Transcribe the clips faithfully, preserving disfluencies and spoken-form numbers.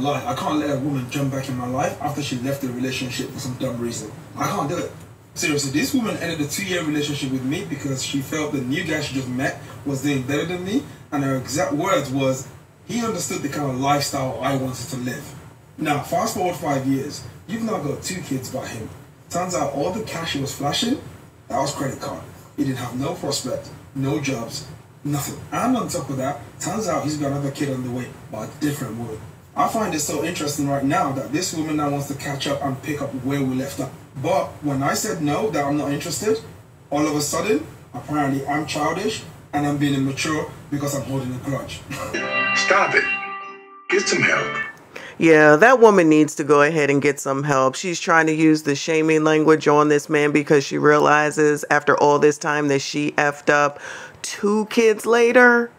Like, I can't let a woman jump back in my life after she left the relationship for some dumb reason. I can't do it. Seriously, this woman ended a two-year relationship with me because she felt the new guy she just met was doing better than me, and her exact words was, he understood the kind of lifestyle I wanted to live. Now, fast forward five years, you've now got two kids by him. Turns out all the cash he was flashing, that was credit card. He didn't have no prospect, no jobs, nothing. And on top of that, turns out he's got another kid on the way, but a different woman. I find it so interesting right now that this woman now wants to catch up and pick up where we left up. But when I said no, that I'm not interested, all of a sudden, apparently I'm childish and I'm being immature because I'm holding a grudge. Stop it. Get some help. Yeah, that woman needs to go ahead and get some help. She's trying to use the shaming language on this man because she realizes after all this time that she effed up. Two kids later.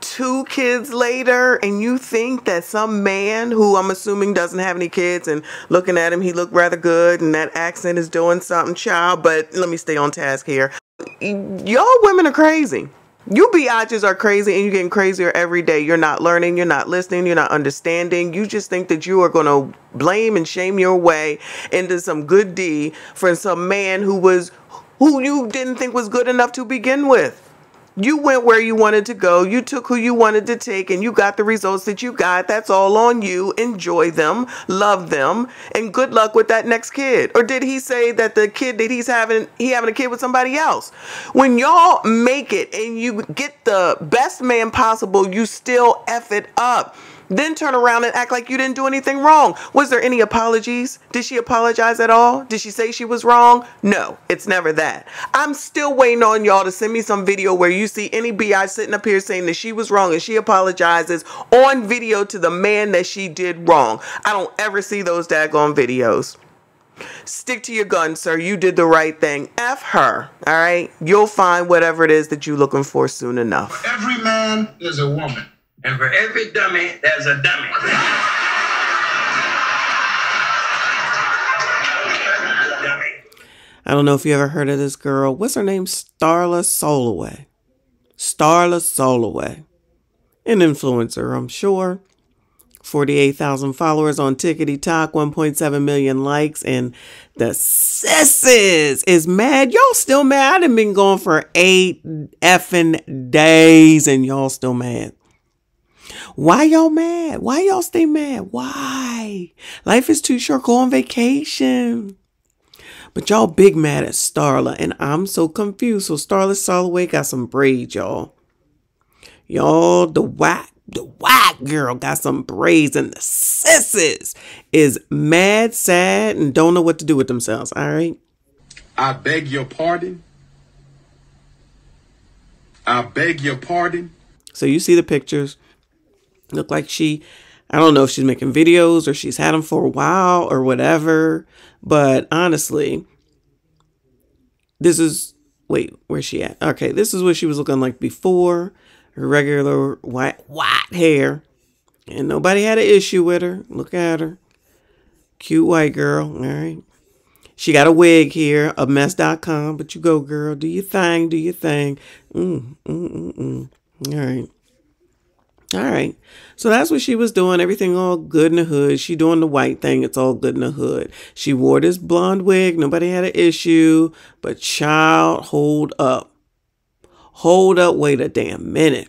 Two kids later, and you think that some man who I'm assuming doesn't have any kids, and looking at him, he looked rather good, and that accent is doing something, child. But let me stay on task here. Y'all women are crazy. You biatches are crazy, and you're getting crazier every day. You're not learning. You're not listening. You're not understanding. You just think that you are going to blame and shame your way into some good deed for some man who was, who you didn't think was good enough to begin with. You went where you wanted to go. You took who you wanted to take, and you got the results that you got. That's all on you. Enjoy them, love them, and good luck with that next kid. Or did he say that the kid that he's having, he having a kid with somebody else? When y'all make it and you get the best man possible, you still F it up. Then turn around and act like you didn't do anything wrong. Was there any apologies? Did she apologize at all? Did she say she was wrong? No, it's never that. I'm still waiting on y'all to send me some video where you see any B I sitting up here saying that she was wrong and she apologizes on video to the man that she did wrong. I don't ever see those daggone videos. Stick to your gun, sir. You did the right thing. F her, all right? You'll find whatever it is that you're looking for soon enough. Every man is a woman. And for every dummy, there's a dummy. I don't know if you ever heard of this girl. What's her name? Starla Solaway. Starla Solaway. An influencer, I'm sure. forty-eight thousand followers on TikTok, one point seven million likes, and the sisses is mad. Y'all still mad. I done been gone for eight effing days, and y'all still mad. Why y'all mad? Why y'all stay mad? Why? Life is too short. Go on vacation. But y'all big mad at Starla, and I'm so confused. So Starla Solaway got some braids, y'all. Y'all, the whack, the whack girl got some braids, and the sisses is mad, sad, and don't know what to do with themselves, all right? I beg your pardon. I beg your pardon. So you see the pictures. Look like she, I don't know if she's making videos or she's had them for a while or whatever. But honestly, this is, wait, where's she at? Okay, this is what she was looking like before. Her regular white, white hair. And nobody had an issue with her. Look at her. Cute white girl, all right. She got a wig here, a mess dot com. But you go, girl. Do your thing, do your thing. Mm, mm, mm, mm. All right. All right. So that's what she was doing. Everything all good in the hood. She doing the white thing. It's all good in the hood. She wore this blonde wig. Nobody had an issue. But child, hold up. Hold up. Wait a damn minute.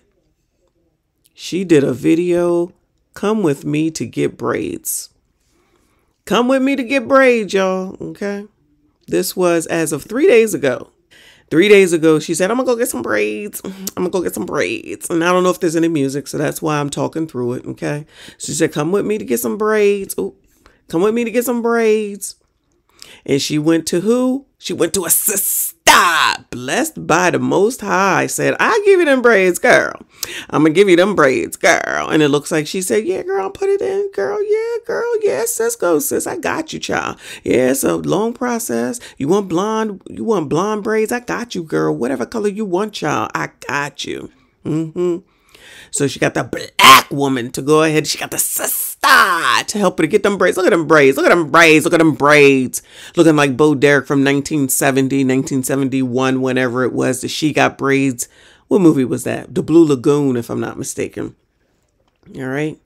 She did a video. Come with me to get braids. Come with me to get braids, y'all. Okay. This was as of three days ago. Three days ago, she said, I'm going to go get some braids. I'm going to go get some braids. And I don't know if there's any music, so that's why I'm talking through it, okay? She said, come with me to get some braids. Ooh, come with me to get some braids. And she went to who? She went to a sister blessed by the Most High. Said, I give you them braids, girl. I'm going to give you them braids, girl. And it looks like she said, yeah, girl, put it in, girl. Yeah, girl. Yeah, sis, go, sis. I got you, child. Yeah, it's a long process. You want blonde? You want blonde braids? I got you, girl. Whatever color you want, child. I got you. Mm-hmm. So she got the black woman to go ahead. She got the sister to help her to get them braids. Look at them braids. Look at them braids. Look at them braids. Looking like Bo Derek from nineteen seventy, nineteen seventy-one, whenever it was that she got braids. What movie was that? The Blue Lagoon, if I'm not mistaken. All right.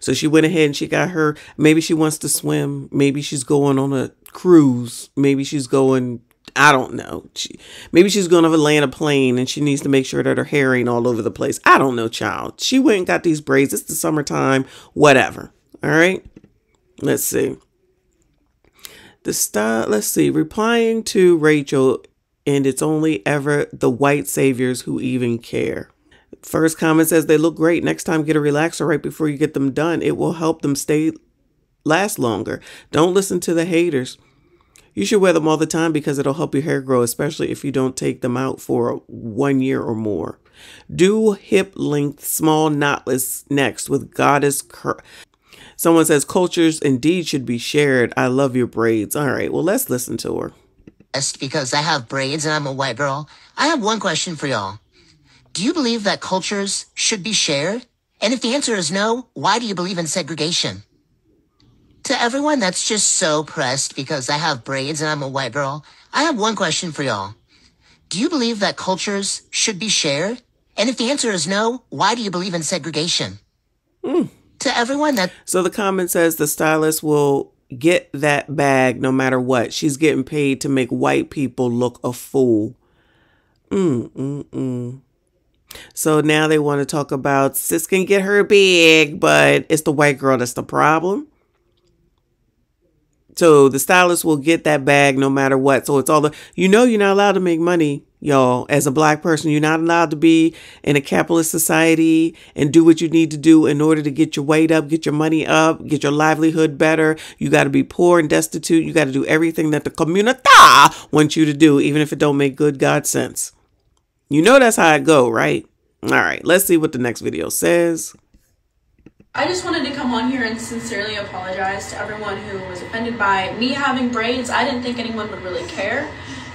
So she went ahead and she got her. Maybe she wants to swim. Maybe she's going on a cruise. Maybe she's going, I don't know. She, maybe she's going to land a plane and she needs to make sure that her hair ain't all over the place. I don't know, child. She went and got these braids. It's the summertime, whatever. All right. Let's see. The star, let's see, replying to Rachel, and it's only ever the white saviors who even care. First comment says, they look great. Next time, get a relaxer right before you get them done. It will help them stay last longer. Don't listen to the haters. You should wear them all the time because it'll help your hair grow, especially if you don't take them out for one year or more. Do hip length, small knotless next with goddess curl. Someone says, cultures indeed should be shared. I love your braids. All right, well, let's listen to her. Just because I have braids and I'm a white girl, I have one question for y'all. Do you believe that cultures should be shared? And if the answer is no, why do you believe in segregation? To everyone that's just so pressed because I have braids and I'm a white girl, I have one question for y'all. Do you believe that cultures should be shared? And if the answer is no, why do you believe in segregation? Mm. To everyone that... So the comment says the stylist will get that bag no matter what. She's getting paid to make white people look a fool. Mm, mm, mm. So now they want to talk about sis can get her big, but it's the white girl that's the problem. So the stylist will get that bag no matter what. So it's all the, you know, you're not allowed to make money, y'all. As a black person, you're not allowed to be in a capitalist society and do what you need to do in order to get your weight up, get your money up, get your livelihood better. You got to be poor and destitute. You got to do everything that the community wants you to do, even if it don't make good God sense. You know that's how I go, right? All right, let's see what the next video says. I just wanted to come on here and sincerely apologize to everyone who was offended by me having braids. I didn't think anyone would really care,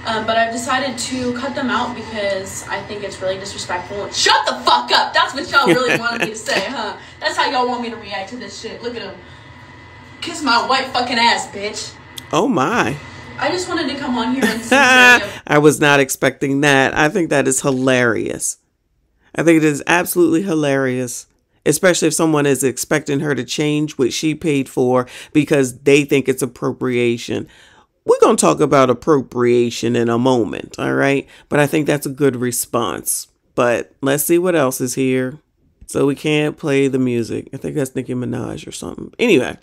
um, but I've decided to cut them out because I think it's really disrespectful. Shut the fuck up! That's what y'all really wanted me to say, huh? That's how y'all want me to react to this shit. Look at him. Kiss my white fucking ass, bitch. Oh my. I just wanted to come on here and say I was not expecting that. I think that is hilarious. I think it is absolutely hilarious, especially if someone is expecting her to change what she paid for because they think it's appropriation. We're going to talk about appropriation in a moment, all right? But I think that's a good response. But let's see what else is here. So we can't play the music. I think that's Nicki Minaj or something. Anyway.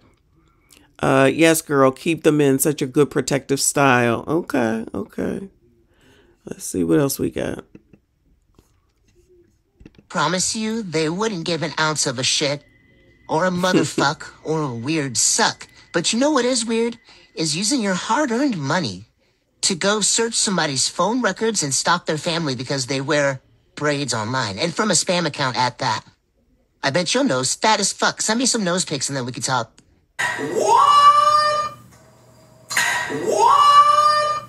Uh, yes, girl, keep them in such a good protective style. Okay, okay. Let's see what else we got. Promise you they wouldn't give an ounce of a shit or a motherfuck or a weird suck. But you know what is weird? Is using your hard-earned money to go search somebody's phone records and stalk their family because they wear braids online. And from a spam account at that. I bet your nose fat as fuck. Send me some nose pics and then we can talk. What? What?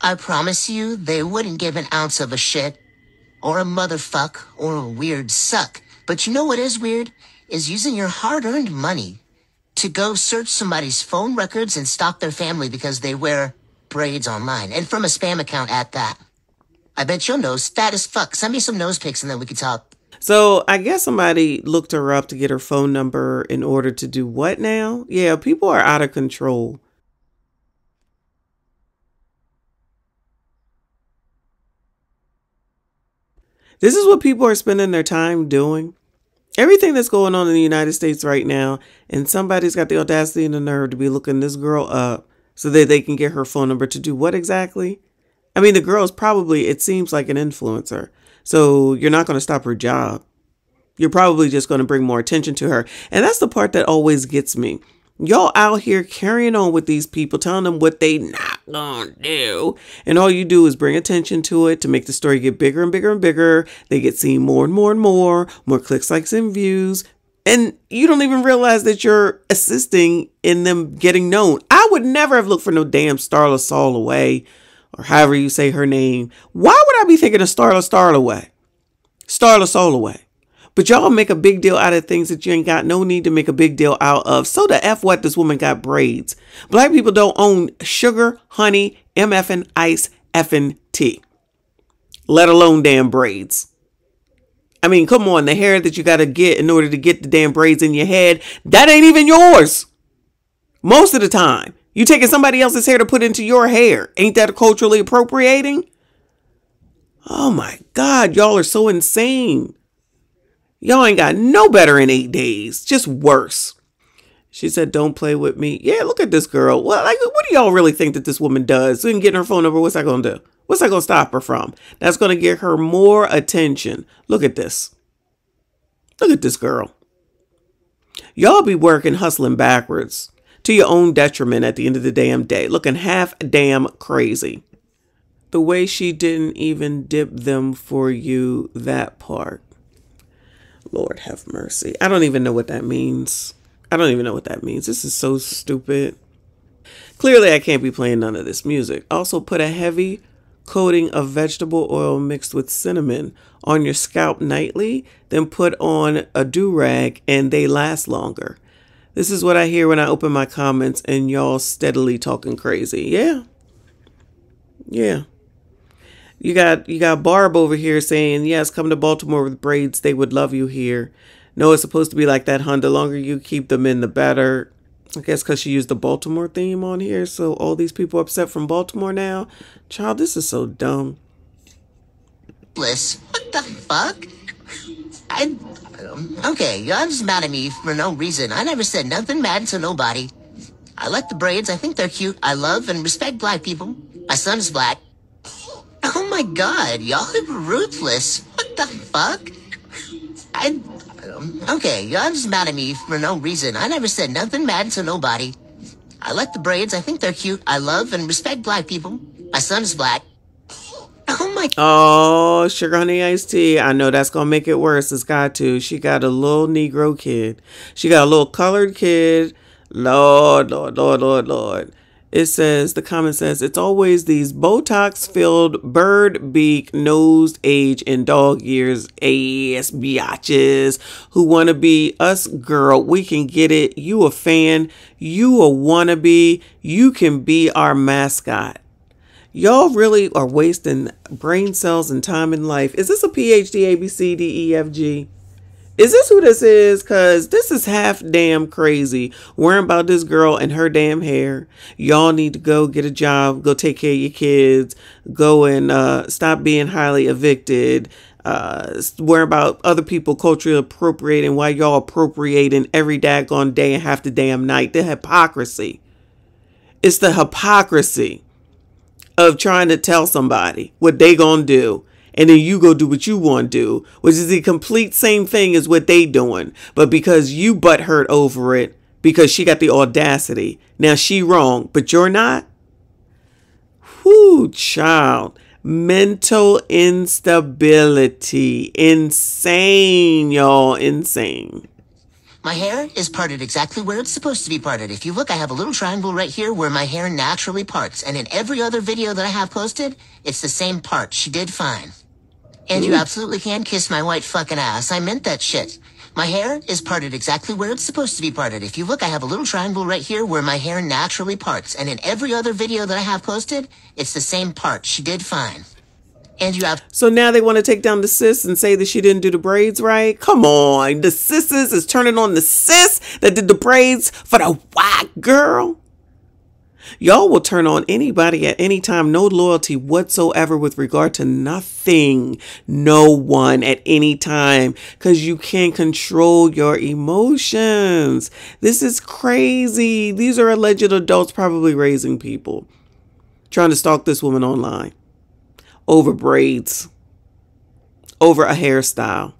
I promise you they wouldn't give an ounce of a shit or a motherfuck or a weird suck. But you know what is weird? Is using your hard-earned money to go search somebody's phone records and stalk their family because they wear braids online. And from a spam account at that. I bet your nose fat as fuck. Send me some nose pics and then we can talk. So I guess somebody looked her up to get her phone number in order to do what now? Yeah, people are out of control. This is what people are spending their time doing. Everything that's going on in the United States right now, and somebody's got the audacity and the nerve to be looking this girl up so that they can get her phone number to do what exactly? I mean, the girl's probably, it seems like an influencer. So you're not going to stop her job. You're probably just going to bring more attention to her. And that's the part that always gets me. Y'all out here carrying on with these people, telling them what they not going to do. And all you do is bring attention to it to make the story get bigger and bigger and bigger. They get seen more and more and more, more clicks, likes, and views. And you don't even realize that you're assisting in them getting known. I would never have looked for no damn Starla Solaway, or however you say her name. Why would I be thinking of Starla Solaway? Starla Solaway. But y'all make a big deal out of things that you ain't got no need to make a big deal out of. So the F what, this woman got braids. Black people don't own sugar, honey, MFing ice, effing tea. Let alone damn braids. I mean, come on, the hair that you got to get in order to get the damn braids in your head, that ain't even yours. Most of the time, you taking somebody else's hair to put into your hair. Ain't that culturally appropriating? Oh my God, y'all are so insane. Y'all ain't got no better in eight days, just worse. She said, don't play with me. Yeah, look at this girl. Well, like, what do y'all really think that this woman does? So you can get her phone number. What's that going to do? What's that going to stop her from? That's going to get her more attention. Look at this. Look at this girl. Y'all be working, hustling backwards to your own detriment at the end of the damn day, looking half damn crazy. The way she didn't even dip them for you, that part. Lord have mercy. I don't even know what that means. I don't even know what that means. This is so stupid. Clearly, I can't be playing none of this music. Also, put a heavy coating of vegetable oil mixed with cinnamon on your scalp nightly, then put on a do-rag and they last longer. This is what I hear when I open my comments and y'all steadily talking crazy. Yeah. Yeah. You got, you got Barb over here saying, yes, come to Baltimore with braids. They would love you here. No, it's supposed to be like that, hun. The longer you keep them in, the better. I guess because she used the Baltimore theme on here. So all these people upset from Baltimore now. Child, this is so dumb. What the fuck? I, um, okay, y'all just mad at me for no reason. I never said nothing mad to nobody. I like the braids. I think they're cute. I love and respect black people. My son is black. Oh my God, y'all are ruthless. What the fuck? I... Okay, y'all just mad at me for no reason. I never said nothing mad to nobody. I like the braids. I think they're cute. I love and respect black people. My son is black. Oh my... Oh, sugar honey iced tea. I know that's gonna make it worse. It's got to. She got a little Negro kid. She got a little colored kid. Lord, Lord, Lord, Lord, Lord. It says, the comment says, it's always these Botox-filled, bird-beak, nosed, age, and dog ears ass biatches who want to be us, girl. We can get it. You a fan. You a wannabe. You can be our mascot. Y'all really are wasting brain cells and time in life. Is this a PhD, A, B, C, D, E, F, G? Is this who this is? Because this is half damn crazy. Worrying about this girl and her damn hair. Y'all need to go get a job. Go take care of your kids. Go and uh, stop being highly evicted. Uh, worrying about other people culturally appropriating while y'all appropriating every daggone day and half the damn night. The hypocrisy. It's the hypocrisy of trying to tell somebody what they gonna do. And then you go do what you want to do, which is the complete same thing as what they doing. But because you butthurt over it, because she got the audacity. Now she wrong, but you're not. Whoo, child. Mental instability. Insane, y'all. Insane. My hair is parted exactly where it's supposed to be parted. If you look, I have a little triangle right here where my hair naturally parts. And in every other video that I have posted, it's the same part. She did fine. And you absolutely can kiss my white fucking ass. I meant that shit. My hair is parted exactly where it's supposed to be parted. If you look, I have a little triangle right here where my hair naturally parts. And in every other video that I have posted, it's the same part. She did fine. And you have... So now they want to take down the sis and say that she didn't do the braids right? Come on. The sisses is turning on the sis that did the braids for the white girl. Y'all will turn on anybody at any time. No loyalty whatsoever with regard to nothing. No one at any time. Because you can't control your emotions. This is crazy. These are alleged adults probably raising people. Trying to stalk this woman online. Over braids. Over a hairstyle.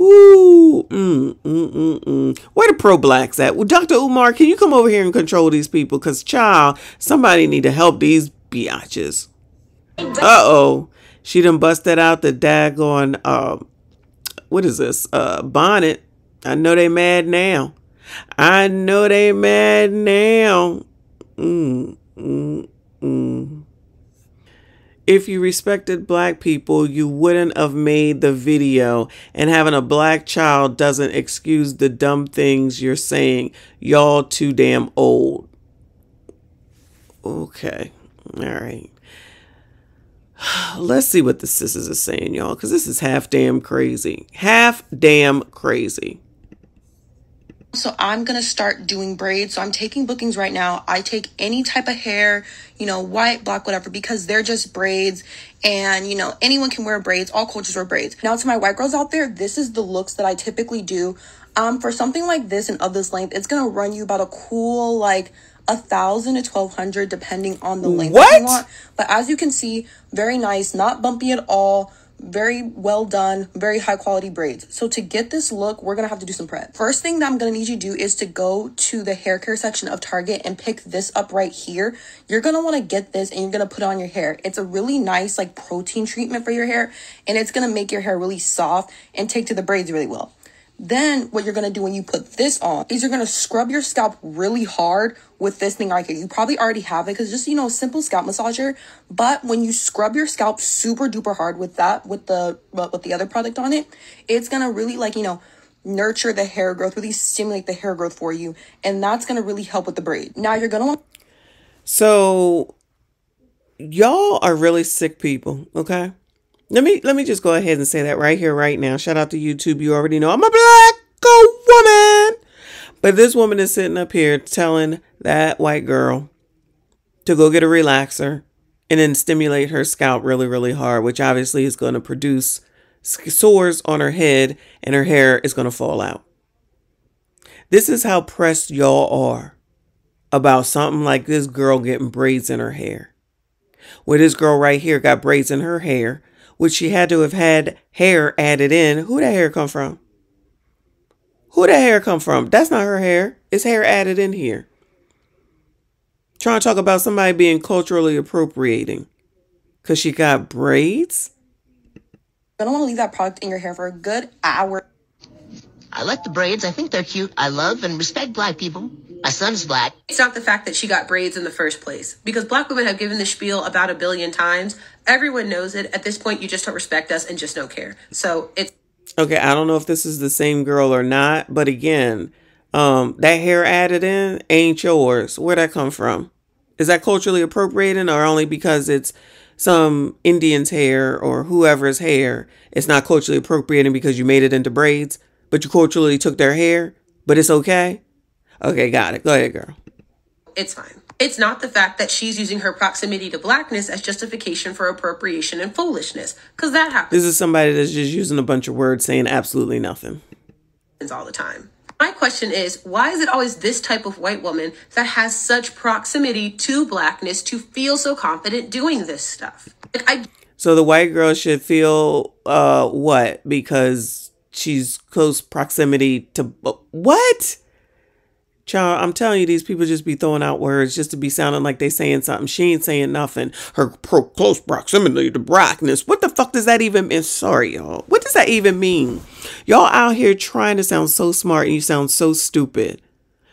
Ooh. Mm, mm, mm, mm. Where the pro-blacks at? Well, Doctor Umar, can you come over here and control these people? Because, child, somebody need to help these biatches. Uh-oh. She done busted out the daggone, uh, what is this? Uh, bonnet. I know they mad now. I know they mad now. Mm, mm, mm. If you respected black people, you wouldn't have made the video, and having a black child doesn't excuse the dumb things you're saying. Y'all too damn old. Okay. All right. Let's see what the sisters are saying, y'all, because this is half damn crazy. Half damn crazy. So I'm going to start doing braids. So I'm taking bookings right now. I take any type of hair, you know, white, black, whatever, because they're just braids. And, you know, anyone can wear braids. All cultures wear braids. Now, to my white girls out there, this is the looks that I typically do. Um, for something like this and of this length, it's going to run you about a cool, like, a thousand to twelve hundred, depending on the length that you want. But as you can see, very nice, not bumpy at all. Very well done, very high quality braids. So to get this look, we're gonna have to do some prep. First thing that I'm gonna need you to do is to go to the hair care section of Target and pick this up right here. You're gonna want to get this and you're gonna put it on your hair. It's a really nice like protein treatment for your hair, and it's gonna make your hair really soft and take to the braids really well. Then what you're going to do when you put this on is you're going to scrub your scalp really hard with this thing right here. You probably already have it because just, you know, simple scalp massager. But when you scrub your scalp super duper hard with that, with the with the other product on it, it's going to really like, you know, nurture the hair growth, really stimulate the hair growth for you. And that's going to really help with the braid. Now you're going to want. So y'all are really sick people. Okay. Let me let me just go ahead and say that right here, right now. Shout out to YouTube. You already know I'm a black woman. But this woman is sitting up here telling that white girl to go get a relaxer and then stimulate her scalp really, really hard, which obviously is going to produce sores on her head and her hair is going to fall out. This is how pressed y'all are about something like this girl getting braids in her hair. Where this girl right here got braids in her hair, which she had to have had hair added in. Who that hair come from? Who that hair come from? That's not her hair. It's hair added in here. Trying to talk about somebody being culturally appropriating because she got braids. I don't want to leave that product in your hair for a good hour. I like the braids. I think they're cute. I love and respect black people. My son's black. It's not the fact that she got braids in the first place, because black women have given the spiel about a billion times. Everyone knows it. At this point, you just don't respect us and just don't care. So it's okay. I don't know if this is the same girl or not, but again, um, that hair added in ain't yours. Where'd that come from? Is that culturally appropriating, or only because it's some Indian's hair or whoever's hair? It's not culturally appropriating because you made it into braids, but you culturally took their hair, but it's okay. Okay, got it. Go ahead, girl. It's fine. It's not the fact that she's using her proximity to blackness as justification for appropriation and foolishness, because that happens. This is somebody that's just using a bunch of words saying absolutely nothing. All the time. My question is, why is it always this type of white woman that has such proximity to blackness to feel so confident doing this stuff? Like, I... So the white girl should feel uh, what? Because she's close proximity to what? Child, I'm telling you, these people just be throwing out words just to be sounding like they saying something. She ain't saying nothing. Her pro close proximity to blackness. What the fuck does that even mean? Sorry, y'all. What does that even mean? Y'all out here trying to sound so smart and you sound so stupid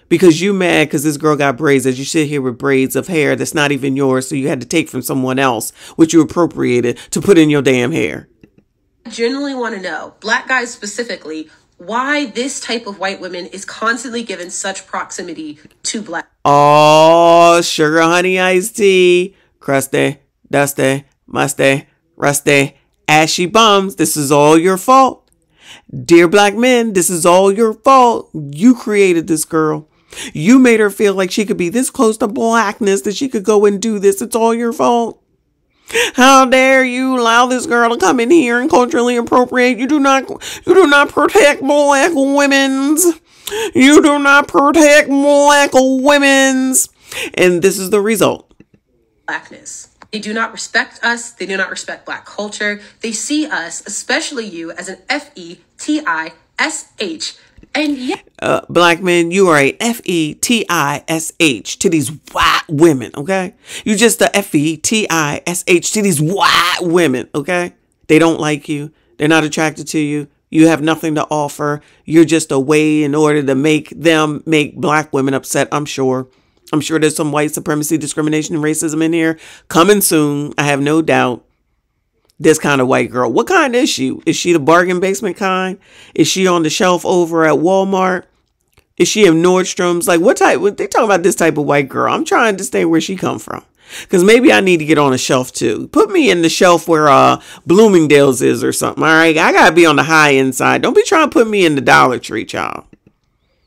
because you mad because this girl got braids, as you sit here with braids of hair that's not even yours. So you had to take from someone else, which you appropriated to put in your damn hair. I generally want to know, black guys specifically, why this type of white woman is constantly given such proximity to black. Oh, sugar, honey, iced tea, crusty, dusty, musty, rusty, ashy bums. This is all your fault. Dear black men, this is all your fault. You created this girl. You made her feel like she could be this close to blackness, that she could go and do this. It's all your fault. How dare you allow this girl to come in here and culturally appropriate? You do not, you do not protect black women's. You do not protect black women's. And this is the result. Blackness. They do not respect us. They do not respect black culture. They see us, especially you, as an F E T I S H. And yeah. Uh, black men, you are a F E T I S H to these white women, okay? You just a F E T I S H to these white women, okay? They don't like you. They're not attracted to you. You have nothing to offer. You're just a way in order to make them make black women upset, I'm sure. I'm sure there's some white supremacy, discrimination, and racism in here. Coming soon, I have no doubt. This kind of white girl. What kind is she? Is she the bargain basement kind? Is she on the shelf over at Walmart? Is she in Nordstrom's? Like, what type? What, they talking about this type of white girl. I'm trying to understand where she come from. Because maybe I need to get on a shelf too. Put me in the shelf where uh, Bloomingdale's is or something. All right, I got to be on the high end side. Don't be trying to put me in the Dollar Tree, child.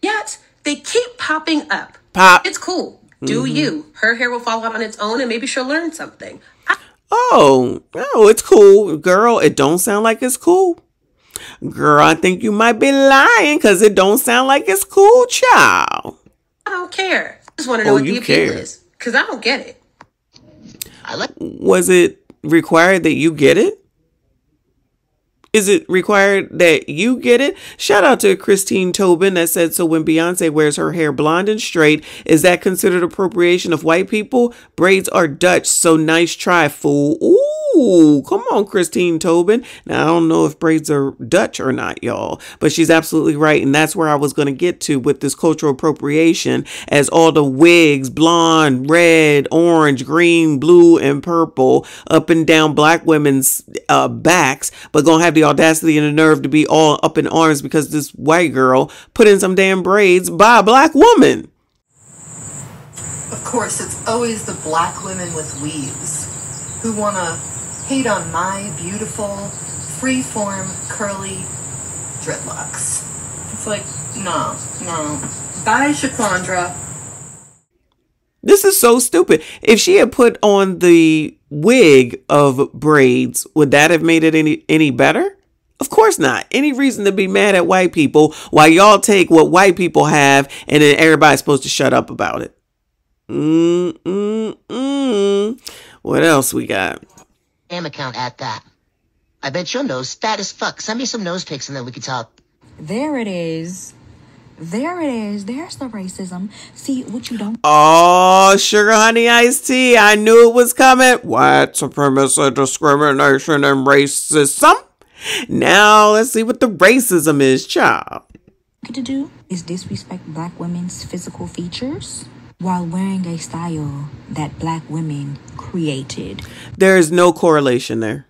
Yet, they keep popping up. Pop. It's cool. Do mm-hmm. you. Her hair will fall out on its own and maybe she'll learn something. I- oh, oh, it's cool. Girl, it don't sound like it's cool. Girl, I think you might be lying because it don't sound like it's cool, child. I don't care. I just want to know oh, what the appeal is because I don't get it. Was it required that you get it? Is it required that you get it? Shout out to Christine Tobin that said, so when Beyonce wears her hair blonde and straight, is that considered appropriation of white people? Braids are Dutch, so nice try, fool. Ooh, come on, Christine Tobin. Now, I don't know if braids are Dutch or not, y'all, but she's absolutely right. And that's where I was going to get to with this cultural appropriation, as all the wigs, blonde, red, orange, green, blue, and purple, up and down black women's uh, backs, but going to have the audacity and the nerve to be all up in arms because this white girl put in some damn braids by a black woman. Of course, it's always the black women with weaves who want to hate on my beautiful, free-form, curly dreadlocks. It's like, no, no. Bye, Shaquandra. This is so stupid. If she had put on the wig of braids, would that have made it any any better? Of course not. Any reason to be mad at white people while y'all take what white people have and then everybody's supposed to shut up about it. Mm, mm, mm. What else we got? Damn account at that. I bet your nose fat as fuck. Send me some nose pics and then we can talk. There it is. There it is. There's the racism. See what you don't. Oh, sugar, honey, iced tea. I knew it was coming. White supremacy, discrimination, and racism. Now let's see what the racism is, child. To do is disrespect black women's physical features while wearing a style that black women created. There is no correlation there.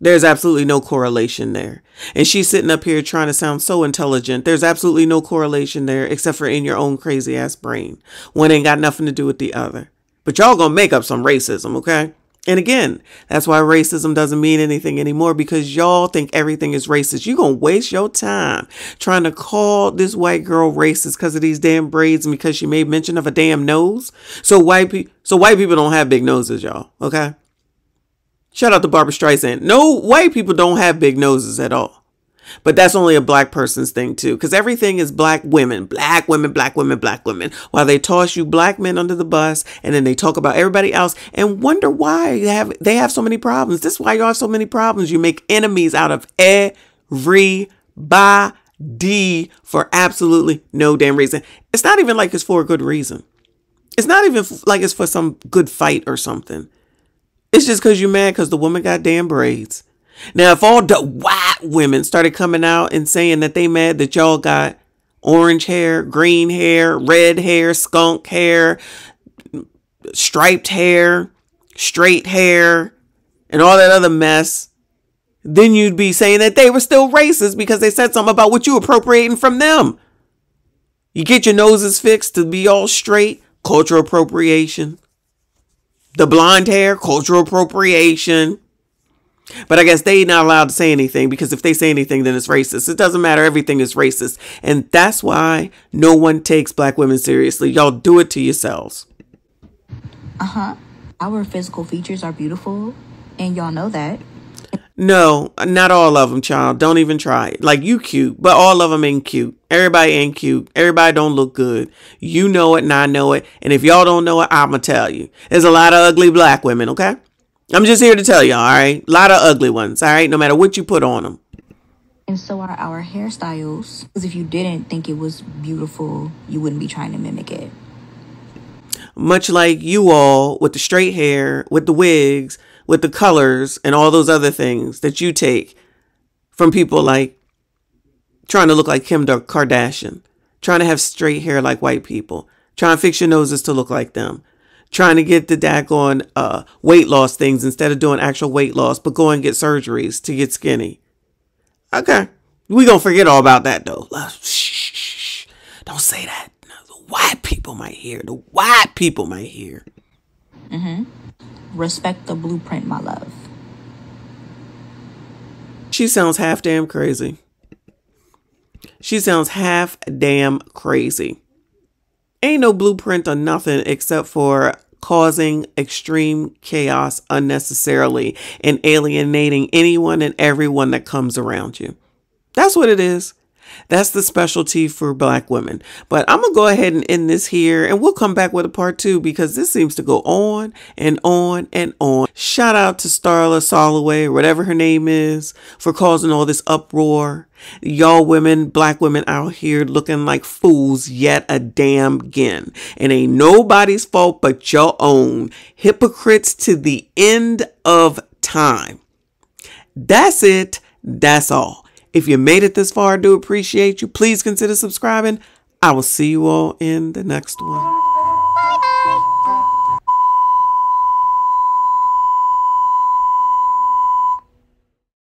There's absolutely no correlation there. And she's sitting up here trying to sound so intelligent. There's absolutely no correlation there except for in your own crazy ass brain. One ain't got nothing to do with the other. But y'all gonna make up some racism, okay? And again, that's why racism doesn't mean anything anymore, because y'all think everything is racist. You're going to waste your time trying to call this white girl racist because of these damn braids and because she made mention of a damn nose. So white, pe- so white people don't have big noses, y'all. Okay. Shout out to Barbra Streisand. No, white people don't have big noses at all. But that's only a black person's thing, too, because everything is black women, black women, black women, black women, while they toss you black men under the bus. And then they talk about everybody else and wonder why they have they have so many problems. This is why y'all have so many problems. You make enemies out of everybody for absolutely no damn reason. It's not even like it's for a good reason. It's not even like it's for some good fight or something. It's just because you're mad because the woman got damn braids. Now, if all the white women started coming out and saying that they mad that y'all got orange hair, green hair, red hair, skunk hair, striped hair, straight hair, and all that other mess, then you'd be saying that they were still racist because they said something about what you appropriating from them. You get your noses fixed to be all straight, cultural appropriation. The blonde hair, cultural appropriation. But I guess they're not allowed to say anything, because if they say anything, then it's racist. It doesn't matter. Everything is racist. And that's why no one takes black women seriously. Y'all do it to yourselves. Uh-huh. Our physical features are beautiful. And y'all know that. No, not all of them, child. Don't even try it. Like, you cute, but all of them ain't cute. Everybody ain't cute. Everybody don't look good. You know it and I know it. And if y'all don't know it, I'm going to tell you. There's a lot of ugly black women, okay? I'm just here to tell y'all, all right? A lot of ugly ones, all right? No matter what you put on them. And so are our hairstyles. Because if you didn't think it was beautiful, you wouldn't be trying to mimic it. Much like you all with the straight hair, with the wigs, with the colors, and all those other things that you take from people like trying to look like Kim Kardashian, trying to have straight hair like white people, trying to fix your noses to look like them, trying to get the daggone uh, weight loss things instead of doing actual weight loss, but go and get surgeries to get skinny. Okay. We gonna forget all about that, though. Shh, don't say that. The white people might hear. The white people might hear. Mm-hmm. Respect the blueprint, my love. She sounds half damn crazy. She sounds half damn crazy. Ain't no blueprint or nothing except for causing extreme chaos unnecessarily and alienating anyone and everyone that comes around you. That's what it is. That's the specialty for Black women. But I'm going to go ahead and end this here, and we'll come back with a part two because this seems to go on and on and on. Shout out to Starla Solaway, or whatever her name is, for causing all this uproar. Y'all women, Black women out here looking like fools yet a damn again. And ain't nobody's fault but your own. Hypocrites to the end of time. That's it. That's all. If you made it this far, I do appreciate you. Please consider subscribing. I will see you all in the next one.